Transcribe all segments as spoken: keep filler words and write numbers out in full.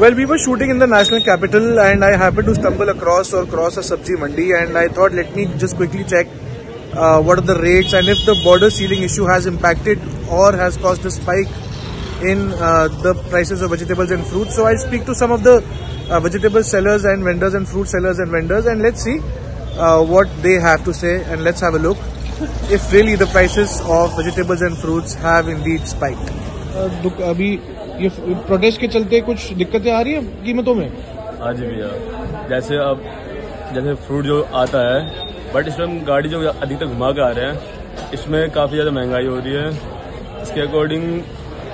Well, we were shooting in the national capital and I happened to stumble across or cross a sabzi mandi, and I thought let me just quickly check uh, what are the rates and if the border ceiling issue has impacted or has caused a spike in uh, the prices of vegetables and fruits. So I'll speak to some of the uh, vegetable sellers and vendors and fruit sellers and vendors, and let's see uh, what they have to say, and let's have a look if really the prices of vegetables and fruits have indeed spiked. Uh, abhi ये protest के चलते कुछ दिक्कतें आ रही है कीमतों में? हाँ जी भैया, जैसे अब जैसे फ्रूट जो आता है, बट इसमें हम गाड़ी जो अधिकतर घुमा के आ रहे हैं, इसमें काफ़ी ज़्यादा महंगाई हो रही है। इसके अकॉर्डिंग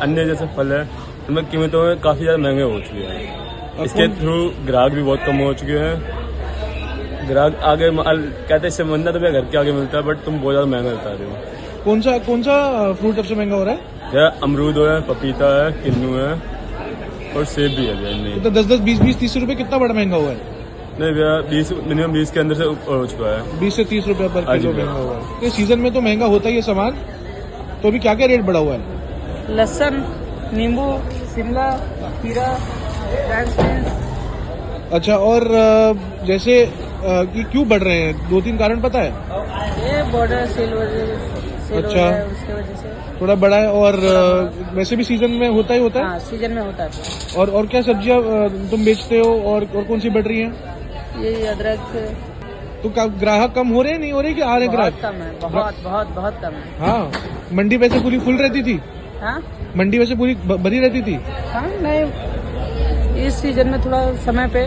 अन्य जैसे फल है उनमें कीमतों में काफ़ी ज़्यादा महंगे हो चुके हैं। इसके थ्रू ग्राहक भी बहुत कम हो चुके हैं। ग्राहक आगे कहते हैं इससे बनना तो मेरा घर के आगे मिलता है, बट तुम बहुत ज़्यादा महंगा बता रहे हो। कौन सा कौन सा फ्रूट सबसे महंगा हो रहा है? यह अमरूद है, पपीता है, किन्नू है और सेब भी है भैया। नहीं तो दस दस बीस बीस तीस रुपए कितना बड़ा महंगा हुआ है? नहीं भैया, बीस मिनिमम बीस के अंदर से ऊपर हो चुका है। बीस से तीस रुपए पर किलो महंगा हुआ है। तो सीजन में तो महंगा होता ही है सामान, तो अभी क्या क्या रेट बढ़ा हुआ है? लहसुन, नींबू, शिमला, खीरा। अच्छा, और जैसे क्यों बढ़ रहे हैं? दो तीन कारण पता है? बॉर्डर सेल अच्छा उसके वजह से थोड़ा बड़ा है, और वैसे भी सीजन में होता ही होता है। हाँ, सीजन में होता है। और और क्या सब्जियां तुम बेचते हो, और और कौन सी बढ़ रही हैं? ये अदरक। तो ग्राहक कम हो रहे हैं, नहीं हो रहे कि आ रहे ग्राहक? बहुत कम है, बहुत बहुत बहुत कम है। हाँ, मंडी वैसे पूरी फुल रहती थी। हाँ, मंडी वैसे पूरी भरी रहती थी। हाँ, नहीं, इस सीजन में थोड़ा समय पे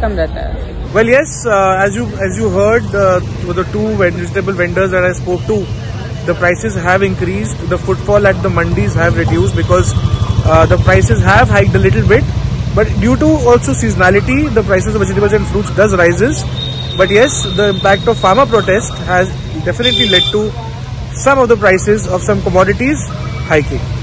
कम रहता है। Well yes, as you as you heard the two vegetable vendors that I spoke to, the prices have increased, the footfall at the mandis have reduced because uh, the prices have hiked a little bit, but due to also seasonality the prices of vegetables and fruits does rises. But yes, the impact of farmer protest has definitely led to some of the prices of some commodities hiking.